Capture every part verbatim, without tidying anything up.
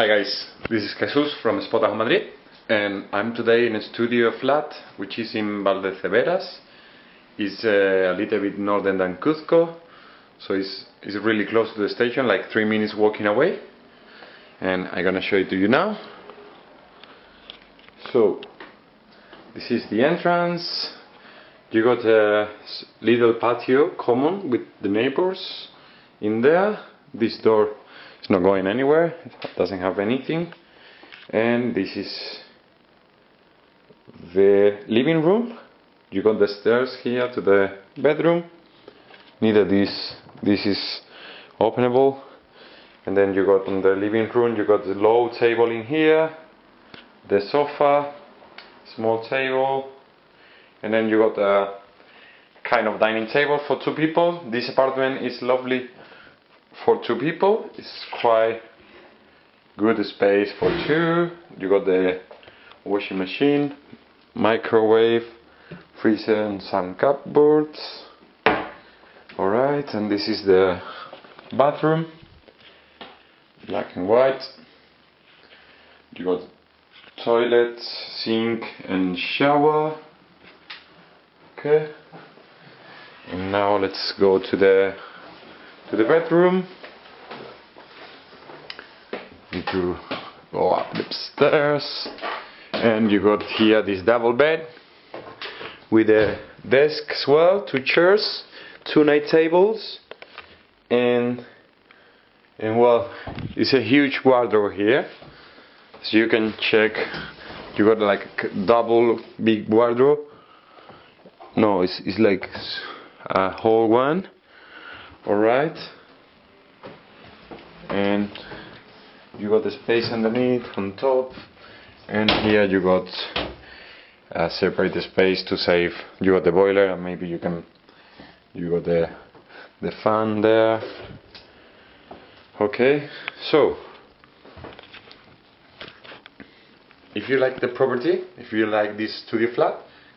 Hi guys, this is Jesús from Spotahome Madrid, and I'm today in a studio flat which is in Valdeceveras. It's uh, a little bit northern than Cuzco, so it's, it's really close to the station, like three minutes walking away, and I'm gonna show it to you now. So this is the entrance. You got a little patio common with the neighbors in there. This door, it's not going anywhere, it doesn't have anything. And this is the living room. You got the stairs here to the bedroom. Neither this, this is openable. And then you got on the living room, you got the low table in here, the sofa, small table, and then you got a kind of dining table for two people. This apartment is lovely for two people, it's quite good space for two. You got the washing machine, microwave, freezer, and some cupboards. Alright, and this is the bathroom, black and white. You got toilet, sink, and shower. Okay, and now let's go to the to the bedroom. Need to go up the stairs, and you got here this double bed with a desk as well, two chairs, two night tables, and and well, it's a huge wardrobe here, so you can check. You got like a double big wardrobe. No, it's it's like a whole one. Alright, and you got the space underneath, on top, and here you got a separate space to save. You got the boiler, and maybe you can, you got the, the fan there. Okay, so if you like the property, if you like this studio flat,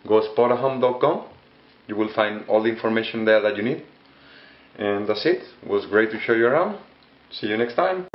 go spotahome dot com. You will find all the information there that you need. And that's it. It was great to show you around. See you next time.